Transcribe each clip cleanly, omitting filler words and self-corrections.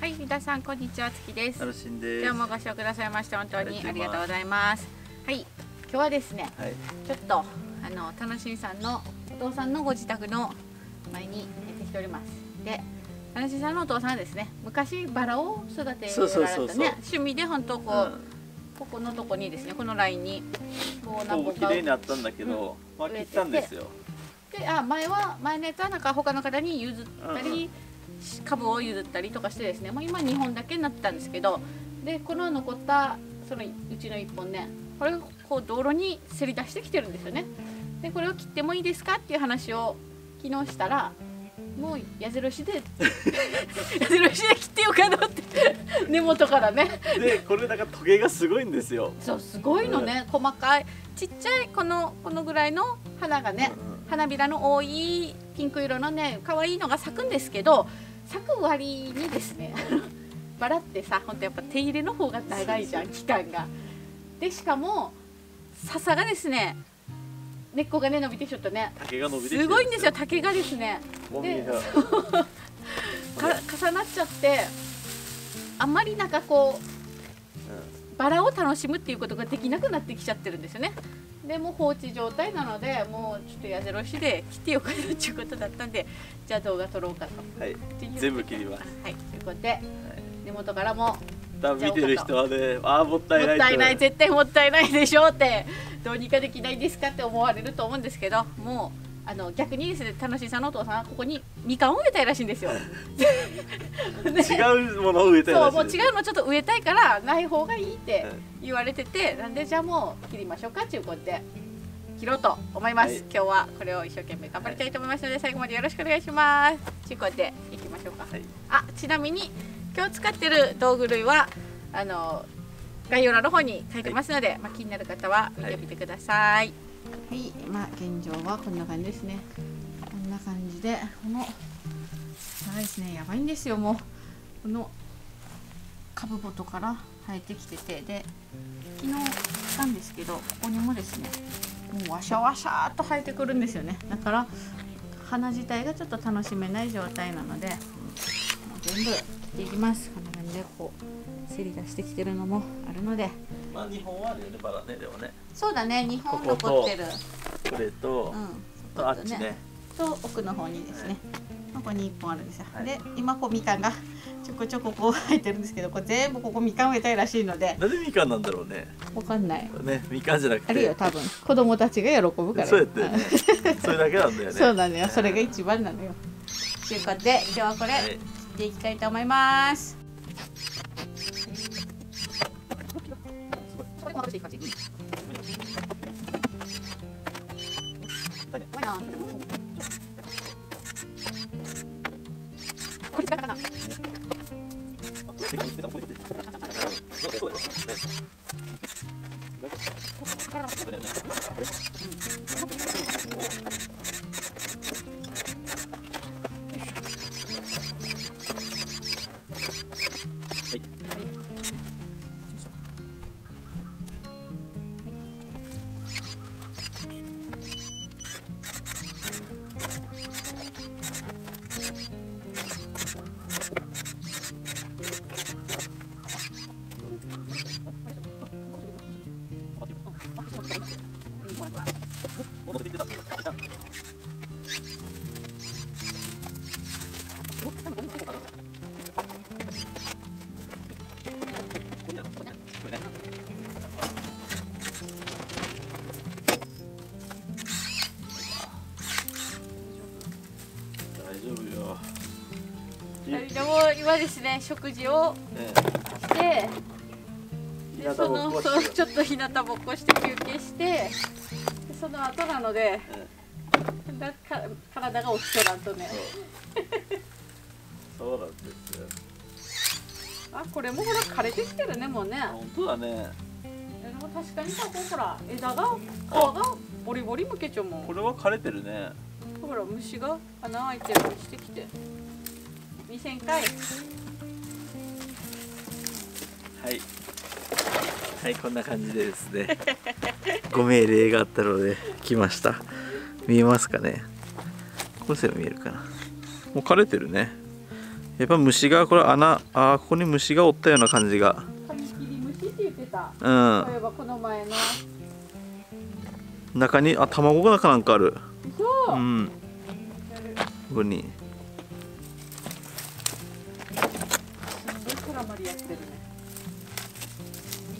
はい、皆さんこんにちは、月です。楽しんです。今日もご視聴くださいまして本当にありがとうございます。はい、今日はですね、はい、ちょっと楽しんさんのお父さんのご自宅の前に出てきております。で、楽しんさんのお父さんはですね、昔バラを育てられたね、趣味で本当こう、ここのとこにですね、このラインにこうなんか綺麗になったんだけど、まあ切ったんですよ。で、前のやつはなんか他の方に譲ったり。株を譲ったりとかしてですね、もう今2本だけになったんですけど、でこの残ったそのうちの1本ね、これがこう道路にせり出してきてるんですよね。でこれを切ってもいいですかっていう話を昨日したら、もう矢印で切ってよかどうって根元からね。でこれなんかトゲがすごいんですよ。そうすごいのね、細かいちっちゃいこのぐらいの花がね、花びらの多いピンク色のね可愛いのが咲くんですけど。咲く割にですねバラってさ、ほんとやっぱ手入れの方が長いじゃん、期間が。でしかも笹がですね、根っこがね伸びてきちゃったね、すごいんですよ、竹がですね。で重なっちゃって、あんまりなんかこうバラを楽しむっていうことができなくなってきちゃってるんですよね。でもう放置状態なので、もうちょっと矢印で切ってよかったということだったんで、じゃあ動画撮ろうかと。はい、全部切ります。はい、ということで、はい、根元からも見てる人はね、ああもったいない、もったいない、絶対もったいないでしょうって、どうにかできないですかって思われると思うんですけど、もう逆にですね、楽しいさんのお父さんはここにみかんを植えたいらしいんですよ。違うものを植えたいらしい。そう、もう違うのちょっと植えたいからない方がいいって言われてて、なんでじゃあもう切りましょうかっていうことで切ろうと思います。はい、今日はこれを一生懸命頑張りたいと思いますので、はい、最後までよろしくお願いします。ということでいきましょうか。はい、あ、ちなみに今日使ってる道具類は概要欄の方に書いてますので、はい、まあ気になる方は見てみてください。はいはい、まあ現状はこんな感じですね。こんな感じで、この長いですね、やばいんですよ、もうこの株元から生えてきてて、で昨日来たんですけど、ここにもですね、もうワシャワシャーっと生えてくるんですよね。だから花自体がちょっと楽しめない状態なので、もう全部切っていきます。こんな感じでこうせり出してきてるのもあるので。まあ2本はあるよね、バラね、でもね。そうだね、2本残ってる。これと、あっちね。と奥の方にですね。ここに1本あるんですよ。で、今こうみかんがちょこちょここう生えてるんですけど、これ全部ここみかん植えたいらしいので。なぜみかんなんだろうね。わかんない。ね、みかんじゃなくて。あるよ、多分。子供たちが喜ぶから。そうやってね。それだけなんだよね。そうなのよ、それが一番なのよ。ということで、今日はこれ切っていきたいと思います。今ですね、食事をして、ちょっと日向ぼっこして休憩して、その後なので、体が起きてなんとね。そうなんですよ。あ、これもほら枯れてきてるね、もうね。本当だね。でも確かにここほら枝が皮がボリボリむけちゃうもん。これは枯れてるね。ほら虫が穴開いてるのしてきて。2000回。はい。はい、こんな感じでですね。ご命令があったので来ました。見えますかね。こうすれば見えるかな。もう枯れてるね。やっぱ虫がこれ穴、あ、ここに虫がおったような感じが。カミキリムシって言ってた。うん。例えばこの前の中に、あ、卵がなんかある。そう。うん。ここに。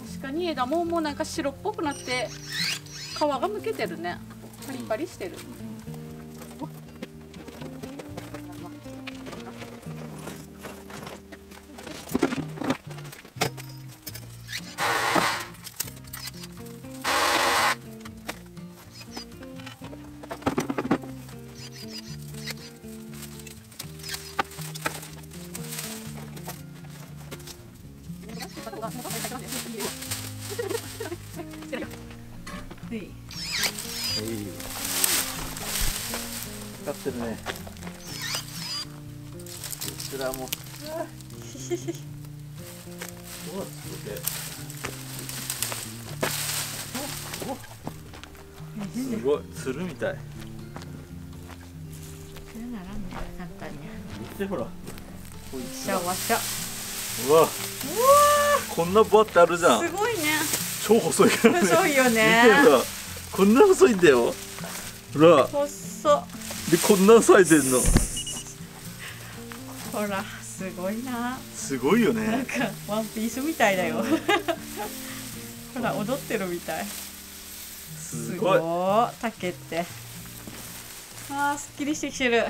確かに枝ももうなんか白っぽくなって皮がむけてるね。パリパリしてる。光ってるね。こちらも。すごい、つるみたい。つるならんみたい、簡単に。見てほら。シャワシャ。うわ。こんなボワってあるじゃん。すごいね。超細いからね。細いよね。見てほら。こんな細いんだよ。ほら。細。でこんな咲いてんの。ほらすごいな。すごいよね。なんかワンピースみたいだよ。ほら踊ってるみたい。すごい。竹って。ああすっきりしてきてる。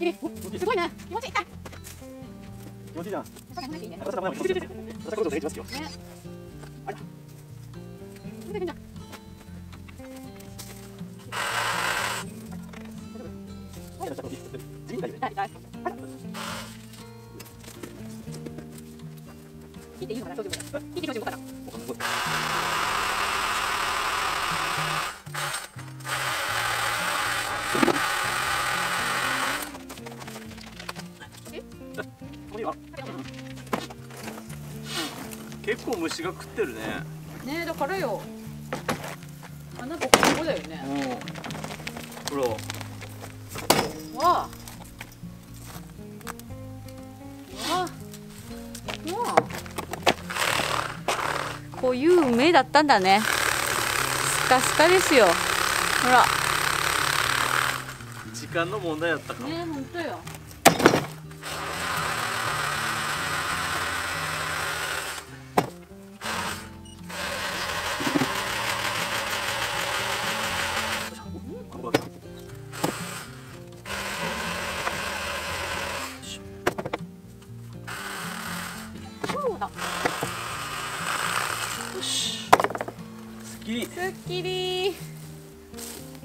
すごいね。気持ちいい。気持ちいいじゃん。私はこれできますよ。あれ。聞いていいのかな。聞いていいのかな。結構虫が食ってるね。ねえ、だからよ。穴ぼこぼこだよね。ほら。わあ。わあ。わあ。こういう梅だったんだね。スカスカですよ。ほら。時間の問題だったかも。ねえ、本当よ。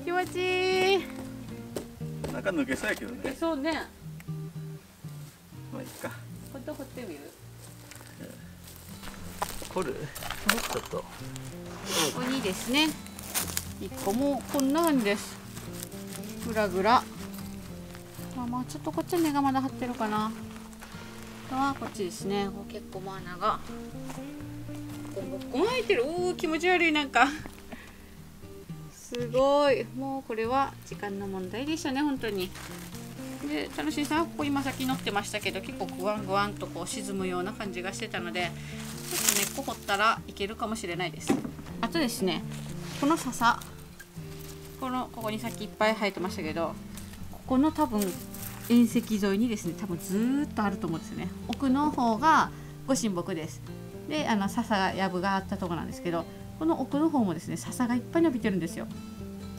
気持ちいい。中抜けそうやけどね。抜けそうね。まあいいか。これと掘ってみる。掘る。ちょっと。ここにですね。一個もこんな感じです。ぐらぐら。まあまあちょっとこっち根がまだ張ってるかな。あ、こっちですね。結構も穴が。ボコボコ開いてる。おお、気持ち悪いなんか。すごい。もうこれは時間の問題でしたね、本当に。で、楽しいさんはここ今先乗ってましたけど、結構グワングワンとこう沈むような感じがしてたので、ちょっと根っこ掘ったらいけるかもしれないです。あとですね、この笹、ここにさっきいっぱい生えてましたけど、ここの多分縁石沿いにですね、多分ずーっとあると思うんですよね。奥の方がご神木です。で、笹やぶがあったところなんですけど、この奥の方もですね、笹がいっぱい伸びてるんですよ。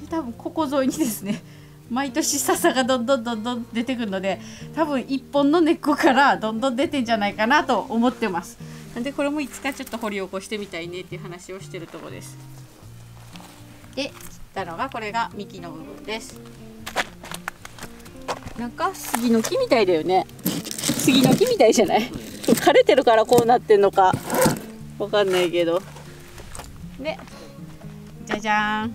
で、多分ここ沿いにですね、毎年笹がどんどんどんどん出てくるので、多分一本の根っこからどんどん出てんじゃないかなと思ってます。なんでこれもいつかちょっと掘り起こしてみたいねっていう話をしてるところです。で、たのが、これが幹の部分です。なんか杉の木みたいだよね。杉の木みたいじゃない？枯れてるからこうなってんのかわかんないけど。で、じゃじゃーん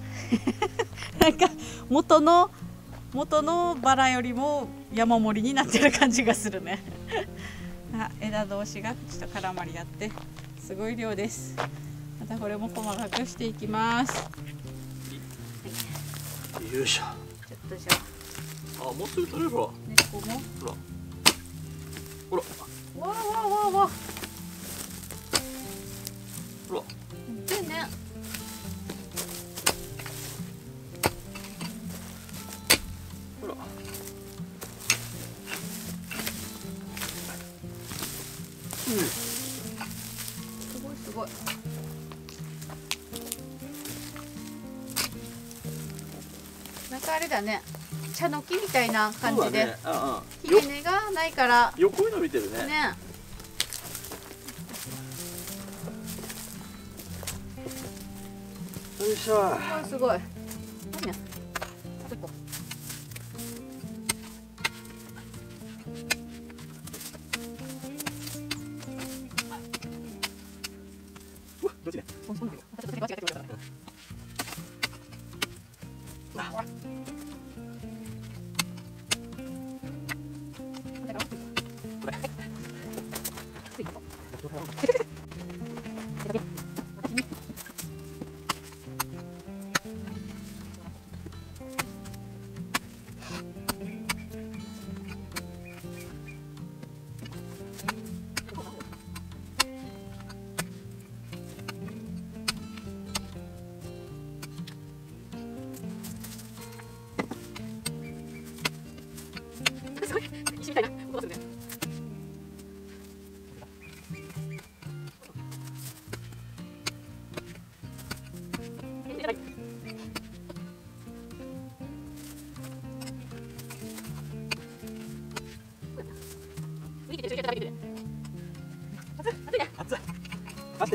なんか元のバラよりも山盛りになってる感じがするねあ、枝同士がちょっと絡まり合ってすごい量です。またこれも細かくしていきます。はい、よいしょ。ちょっとじゃあ、もうすぐ取れるわ。根っこもほらほらわーわーわーわー、ほらいいね。ほらすごいすごい。なんかあれだね、茶の木みたいな感じで、ね、ひげ根がないから横に伸びてるね。よいしょ。すごいすごい。待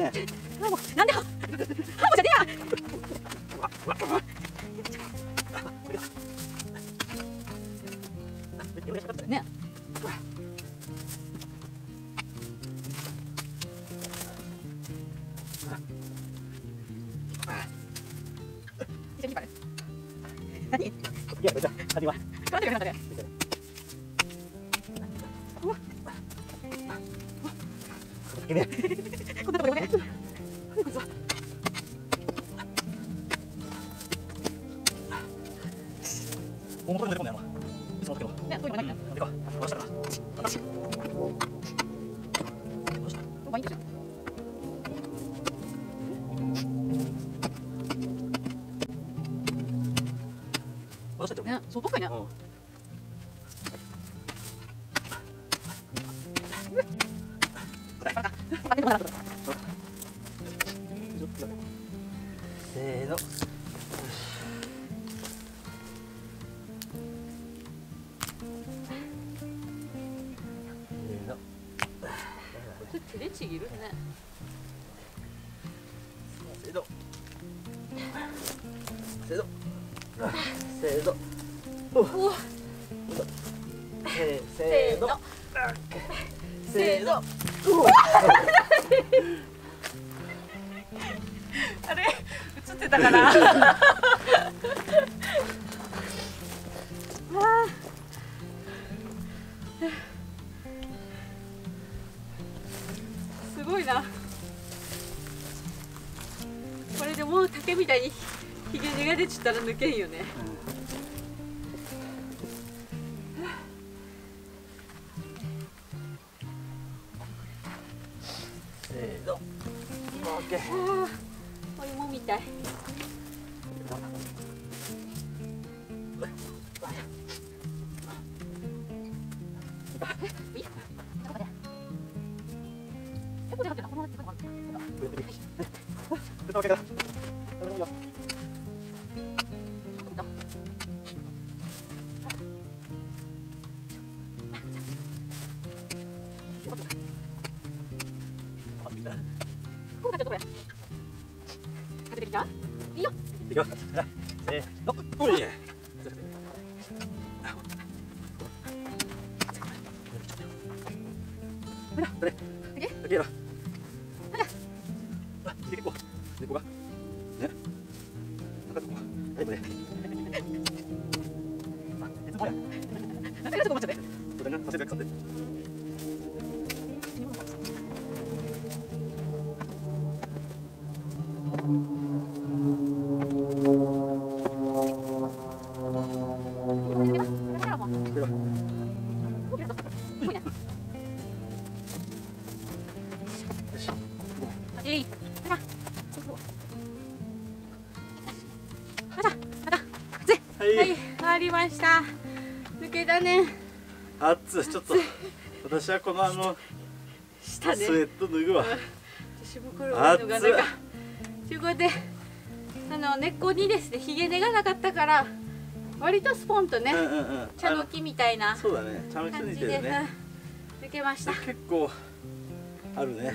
って。なんでハモじゃねえやね。一緒に引っ張る。何？いや、これじゃあ始まる。待ってください。そうばっかりね。せーの。手でちぎるね。せーの。せーの。せーの。せーのせーの。あれ映ってたかなすごいな。これでもう竹みたいにひげ根が出ちゃったら抜けんよね。ここがちょっとこれ。出てきた？いいよ。いくよ。せね。だけやろ。あ、結構。猫が。ね。なんかそこ。大丈夫ね。あ、別のや。なんかそこ待っちゃって。これが走る感じ。ありました。抜けたね。暑い。ちょっと私はこの下ね。スウェット脱ぐわ。私もこれを脱ぐのがなんか。ということで根っこにですねひげ根がなかったから割とスポンとね茶の木みたいな感じで抜けました。結構あるね。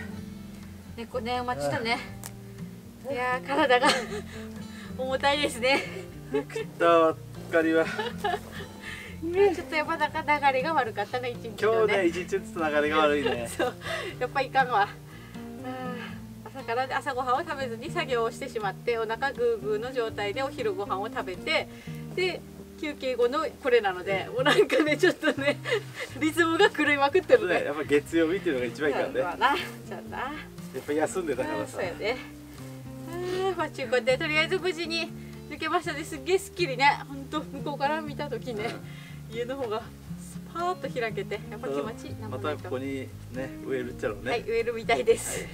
根っこねお待ちしたね。いや体が重たいですね。光はちょっとやっぱなんか流れが悪かったね一日のね。今日ね一日ずつ流れが悪いね。そうやっぱいかんわ。朝から朝ごはんを食べずに作業をしてしまってお腹グーグーの状態でお昼ご飯を食べてで休憩後のこれなのでもうなんかねちょっとねリズムが狂いまくってるね。やっぱ月曜日っていうのが一番いかんね。やっぱ休んでたからさ。そうやね。まあ中古でとりあえず無事に抜けましたね。すっげえすっきりね。本当向こうから見た時ね、家の方がスパーッと開けてやっぱ気持ちいいな。またここにね植えるっちゃろうね。はい植えるみたいです。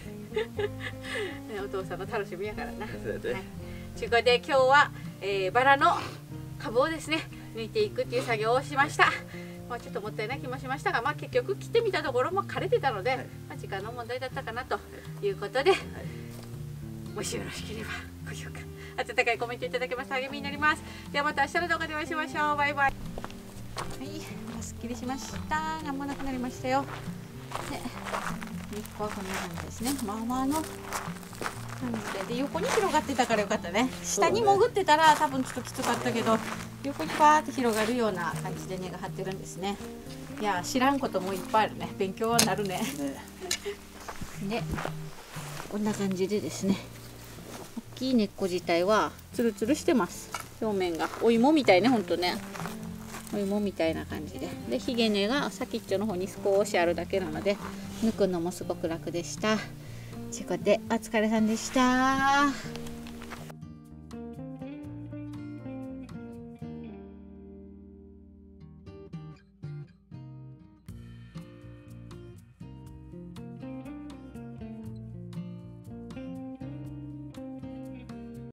お父さんの楽しみやからな。ということで今日は、バラの株をですね抜いていくっていう作業をしました。まあちょっともったいない気もしましたが、まあ結局切ってみたところも枯れてたので、まあ時間の問題だったかなということで、もしよろしければご評価。温かいコメントいただけますと励みになります。ではまた明日の動画でお会いしましょう。バイバイ。はい、すっきりしました。なんもなくなりましたよ。ね、根っこはこんな感じですね。まあまあの感じで、横に広がってたからよかったね。下に潜ってたら多分ちょっときつかったけど、横にパーって広がるような感じで根が張ってるんですね。いや知らんこともいっぱいあるね。勉強はなるね。ね、こんな感じでですね。大きい根っこ自体はツルツルしてます。表面がお芋みたいね、ほんとね。お芋みたいな感じで、でひげ根が先っちょの方に少しあるだけなので抜くのもすごく楽でした。ということでお疲れさんでした。